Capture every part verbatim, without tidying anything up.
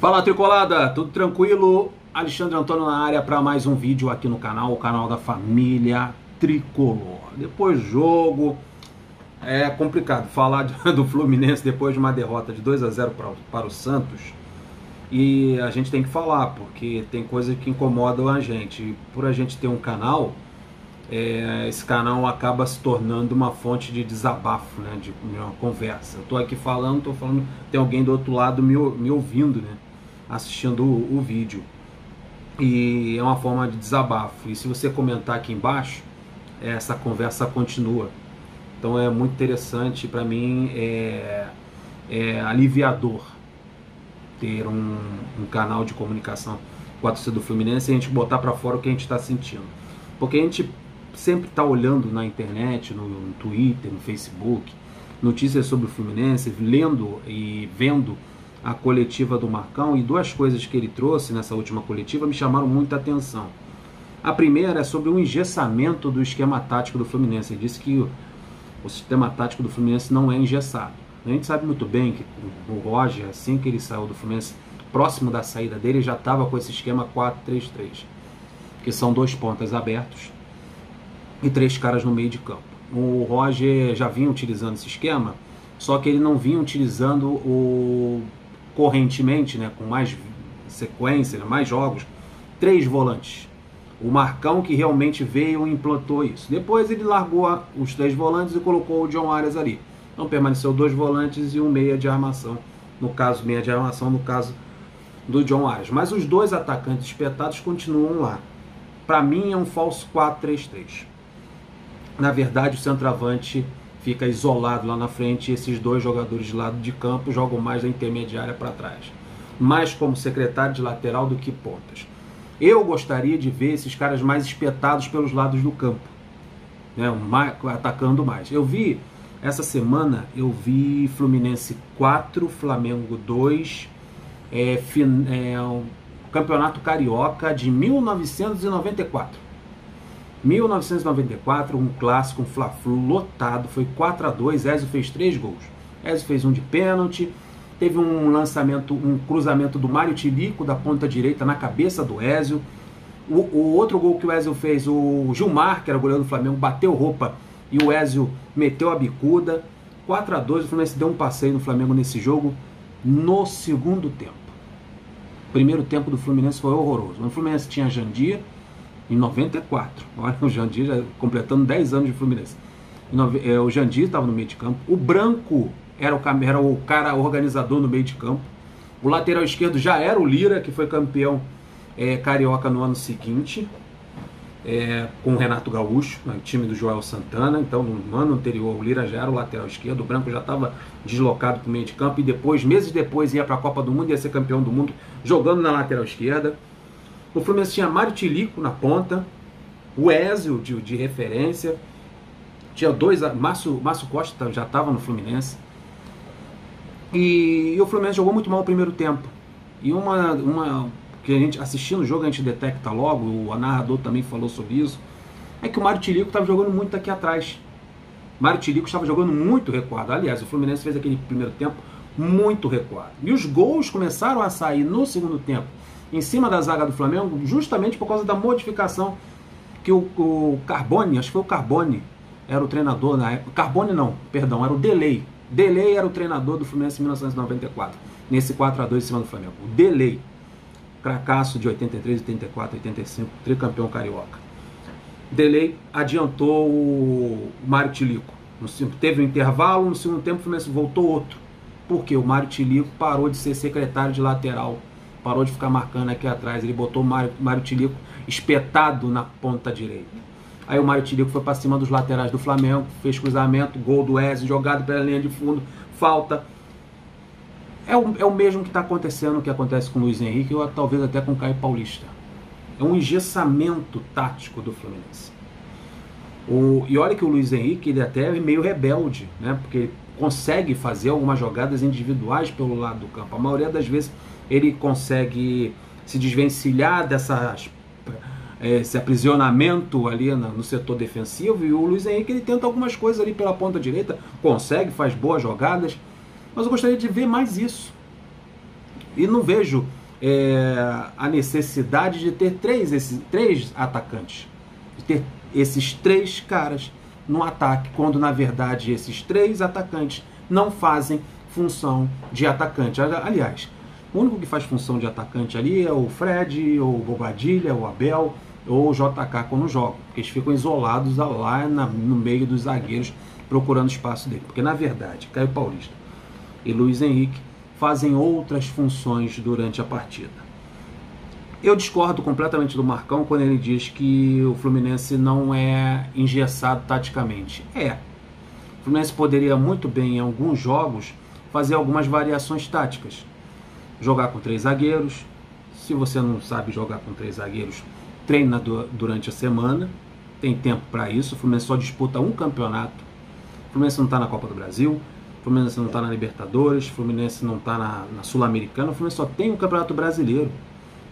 Fala, Tricolada, tudo tranquilo? Alexandre Antônio na área para mais um vídeo aqui no canal, o canal da família Tricolor. Depois do jogo, é complicado falar do Fluminense depois de uma derrota de dois a zero para o Santos. E a gente tem que falar, porque tem coisas que incomodam a gente. E por a gente ter um canal, é, esse canal acaba se tornando uma fonte de desabafo, né, de uma conversa. Eu tô aqui falando, tô falando, tem alguém do outro lado me, me ouvindo, né, assistindo o, o vídeo. E é uma forma de desabafo. E se você comentar aqui embaixo, essa conversa continua. Então é muito interessante para mim, é, é aliviador ter um, um canal de comunicação com a torcida do Fluminense e a gente botar para fora o que a gente está sentindo. Porque a gente sempre está olhando na internet, no, no Twitter, no Facebook, notícias sobre o Fluminense, lendo e vendo a coletiva do Marcão, e duas coisas que ele trouxe nessa última coletiva me chamaram muita atenção. A primeira é sobre o engessamento do esquema tático do Fluminense. Ele disse que o, o sistema tático do Fluminense não é engessado. A gente sabe muito bem que o Roger, assim que ele saiu do Fluminense, próximo da saída dele, já estava com esse esquema quatro três três, que são dois pontas abertos e três caras no meio de campo. O Roger já vinha utilizando esse esquema, só que ele não vinha utilizando o correntemente, né, com mais sequência, né, mais jogos, três volantes. O Marcão que realmente veio e implantou isso. Depois ele largou a, os três volantes e colocou o John Arias ali. Então permaneceu dois volantes e um meia de armação. No caso, meia de armação, no caso do John Arias. Mas os dois atacantes espetados continuam lá. Para mim é um falso quatro três três. Na verdade, o centroavante fica isolado lá na frente e esses dois jogadores de lado de campo jogam mais da intermediária para trás. Mais como secretário de lateral do que pontas. Eu gostaria de ver esses caras mais espetados pelos lados do campo, né? mais, atacando mais. Eu vi, essa semana, eu vi Fluminense quatro, Flamengo dois, é, fin, é, um, Campeonato Carioca de mil novecentos e noventa e quatro. mil novecentos e noventa e quatro, um clássico, um Fla-Flu lotado, foi quatro a dois, Ézio fez três gols. Ézio fez um de pênalti, teve um lançamento, um cruzamento do Mário Tilico da ponta direita na cabeça do Ézio. O, o outro gol que o Ézio fez, o Gilmar, que era goleiro do Flamengo, bateu roupa e o Ézio meteu a bicuda. quatro a dois, o Fluminense deu um passeio no Flamengo nesse jogo no segundo tempo. O primeiro tempo do Fluminense foi horroroso. O Fluminense tinha Jandir em noventa e quatro, olha o Jandir já completando dez anos de Fluminense. O Jandir estava no meio de campo, o Branco era o, era o cara organizador no meio de campo, o lateral esquerdo já era o Lira, que foi campeão é, carioca no ano seguinte, é, com o Renato Gaúcho, no time do Joel Santana. Então no ano anterior o Lira já era o lateral esquerdo, o Branco já estava deslocado para o meio de campo e depois, meses depois, ia para a Copa do Mundo, ia ser campeão do mundo jogando na lateral esquerda. O Fluminense tinha Mário Tilico na ponta, o Ézio de, de referência, tinha dois, Márcio, Márcio Costa já estava no Fluminense, e, e o Fluminense jogou muito mal o primeiro tempo. E uma, uma que a gente assistindo o jogo a gente detecta logo, o narrador também falou sobre isso, é que o Mário Tilico estava jogando muito aqui atrás. Mário Tilico estava jogando muito recuado. Aliás, o Fluminense fez aquele primeiro tempo muito recuado. E os gols começaram a sair no segundo tempo, em cima da zaga do Flamengo, justamente por causa da modificação que o, o Carbone, acho que foi o Carbone, era o treinador na época, Carbone não, perdão, era o Deley, Deley era o treinador do Fluminense em mil novecentos e noventa e quatro, nesse quatro a dois em cima do Flamengo, o Deley, cracaço de oitenta e três, oitenta e quatro, oitenta e cinco, tricampeão carioca. Deley adiantou o Mário Tilico, teve um intervalo, no segundo tempo o Fluminense voltou outro, porque o Mário Tilico parou de ser secretário de lateral, parou de ficar marcando aqui atrás, ele botou o Mário, Mário Tilico espetado na ponta direita. Aí o Mário Tilico foi para cima dos laterais do Flamengo, fez cruzamento, gol do Ézio, jogado pela linha de fundo, falta. É o, é o mesmo que está acontecendo, que acontece com o Luiz Henrique, ou talvez até com o Caio Paulista. É um engessamento tático do Fluminense. O, e olha que o Luiz Henrique, ele até é meio rebelde, né? Porque ele consegue fazer algumas jogadas individuais pelo lado do campo. A maioria das vezes ele consegue se desvencilhar dessas, esse aprisionamento ali no setor defensivo, e o Luiz Henrique ele tenta algumas coisas ali pela ponta direita, consegue, faz boas jogadas, mas eu gostaria de ver mais isso. E não vejo é, a necessidade de ter três, esses, três atacantes, de ter esses três caras no ataque, quando na verdade esses três atacantes não fazem função de atacante. Aliás, o único que faz função de atacante ali é o Fred, ou o Bobadilha, ou o Abel, ou o J K quando joga, porque eles ficam isolados lá na, no meio dos zagueiros, procurando espaço dele. Porque na verdade, Caio Paulista e Luiz Henrique fazem outras funções durante a partida. Eu discordo completamente do Marcão quando ele diz que o Fluminense não é engessado taticamente. É. O Fluminense poderia muito bem, em alguns jogos, fazer algumas variações táticas. Jogar com três zagueiros. Se você não sabe jogar com três zagueiros, treina durante a semana. Tem tempo para isso. O Fluminense só disputa um campeonato. O Fluminense não está na Copa do Brasil. O Fluminense não está na Libertadores. O Fluminense não está na, na Sul-Americana. O Fluminense só tem o Campeonato Brasileiro.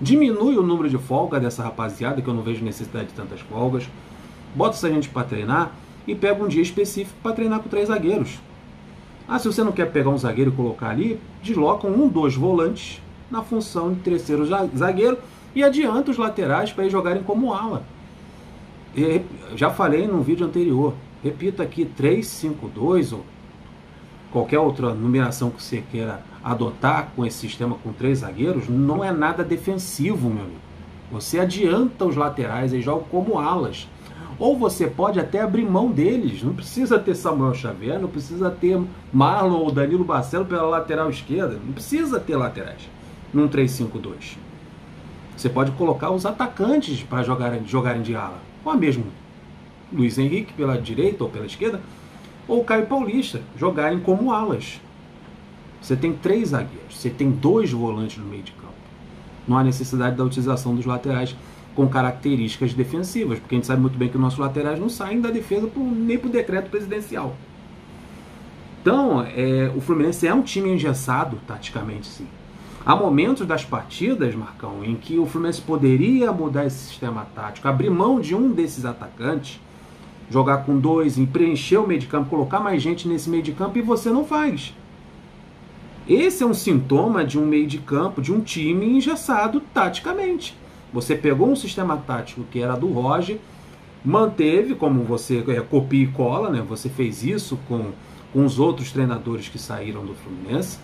Diminui o número de folga dessa rapaziada, que eu não vejo necessidade de tantas folgas. Bota essa gente para treinar e pega um dia específico para treinar com três zagueiros. Ah, se você não quer pegar um zagueiro e colocar ali, deslocam um, dois volantes na função de terceiro zagueiro e adianta os laterais para eles jogarem como ala. E, já falei num vídeo anterior, repito aqui, três, cinco, dois ou qualquer outra numeração que você queira adotar com esse sistema com três zagueiros, não é nada defensivo, meu amigo. Você adianta os laterais e joga como alas. Ou você pode até abrir mão deles. Não precisa ter Samuel Xavier, não precisa ter Marlon ou Danilo Barcelo pela lateral esquerda. Não precisa ter laterais num três cinco dois. Você pode colocar os atacantes para jogarem, jogarem de ala. Ou mesmo Luiz Henrique pela direita ou pela esquerda. Ou Caio Paulista jogarem como alas. Você tem três zagueiros. Você tem dois volantes no meio de campo. Não há necessidade da utilização dos laterais com características defensivas, porque a gente sabe muito bem que nossos laterais não saem da defesa por, nem por decreto presidencial. Então, é, o Fluminense é um time engessado, taticamente, sim. Há momentos das partidas, Marcão, em que o Fluminense poderia mudar esse sistema tático, abrir mão de um desses atacantes, jogar com dois, e preencher o meio de campo, colocar mais gente nesse meio de campo, e você não faz. Esse é um sintoma de um meio de campo, de um time engessado taticamente. Você pegou um sistema tático que era do Roger, manteve, como você é, copia e cola, né? Você fez isso com, com os outros treinadores que saíram do Fluminense,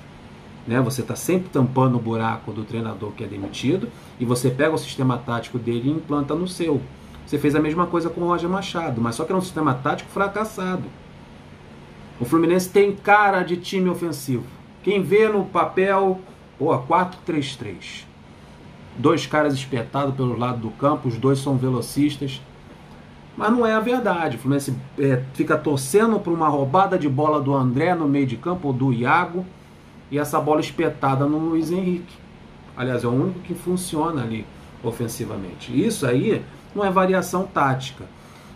né? Você está sempre tampando o buraco do treinador que é demitido e você pega o sistema tático dele e implanta no seu. Você fez a mesma coisa com o Roger Machado, mas só que era um sistema tático fracassado. O Fluminense tem cara de time ofensivo. Quem vê no papel, pô, quatro três três. Dois caras espetados pelo lado do campo, os dois são velocistas. Mas não é a verdade. O Fluminense é, fica torcendo por uma roubada de bola do André no meio de campo, ou do Iago, e essa bola espetada no Luiz Henrique. Aliás, é o único que funciona ali ofensivamente. Isso aí não é variação tática.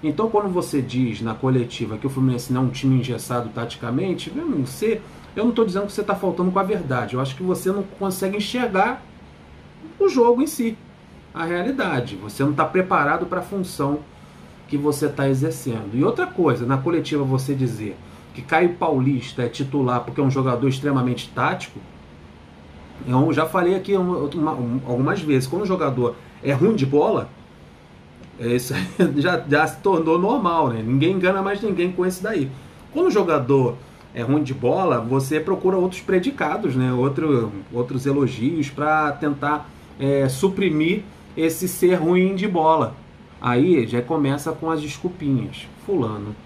Então, quando você diz na coletiva que o Fluminense não é um time engessado taticamente, eu não sei, eu não estou dizendo que você está faltando com a verdade. Eu acho que você não consegue enxergar o jogo em si, a realidade. Você não está preparado para a função que você está exercendo. E outra coisa, na coletiva você dizer que Caio Paulista é titular porque é um jogador extremamente tático, eu já falei aqui uma, uma, algumas vezes, quando o jogador é ruim de bola, isso já, já se tornou normal, né? Ninguém engana mais ninguém com isso daí. Quando o jogador é ruim de bola, você procura outros predicados, né? Outro, outros elogios para tentar É, suprimir esse ser ruim de bola. Aí já começa com as desculpinhas. Fulano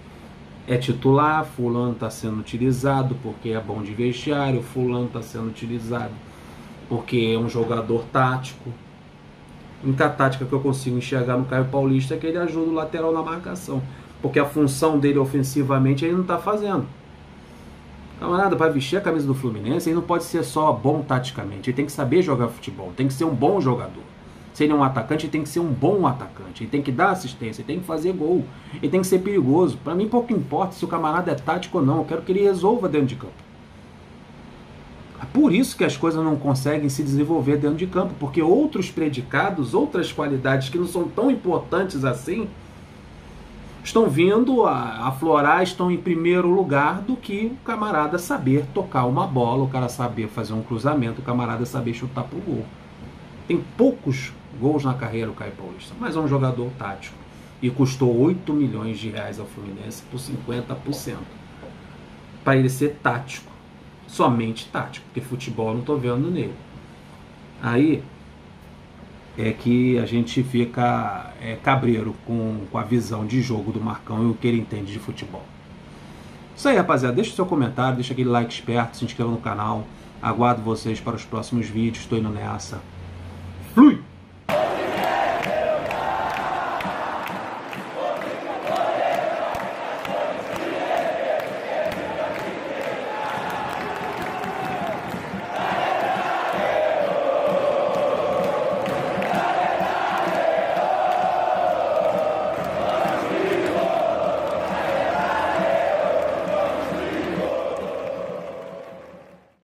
é titular, fulano está sendo utilizado porque é bom de vestiário, fulano está sendo utilizado porque é um jogador tático. A única tática que eu consigo enxergar no Caio Paulista é que ele ajuda o lateral na marcação, porque a função dele ofensivamente ele não está fazendo. Camarada, para vestir a camisa do Fluminense, ele não pode ser só bom taticamente, ele tem que saber jogar futebol, tem que ser um bom jogador. Se ele é um atacante, ele tem que ser um bom atacante, ele tem que dar assistência, ele tem que fazer gol, ele tem que ser perigoso. Para mim, pouco importa se o camarada é tático ou não, eu quero que ele resolva dentro de campo. É por isso que as coisas não conseguem se desenvolver dentro de campo, porque outros predicados, outras qualidades que não são tão importantes assim, estão vindo a aflorar, estão em primeiro lugar do que o camarada saber tocar uma bola, o cara saber fazer um cruzamento, o camarada saber chutar pro gol. Tem poucos gols na carreira o Caio Paulista, mas é um jogador tático. E custou oito milhões de reais ao Fluminense por cinquenta por cento. Para ele ser tático, somente tático, porque futebol eu não estou vendo nele. Aí é que a gente fica é, cabreiro com, com a visão de jogo do Marcão e o que ele entende de futebol. Isso aí, rapaziada, deixa o seu comentário, deixa aquele like esperto, se inscreva no canal, aguardo vocês para os próximos vídeos, estou indo nessa.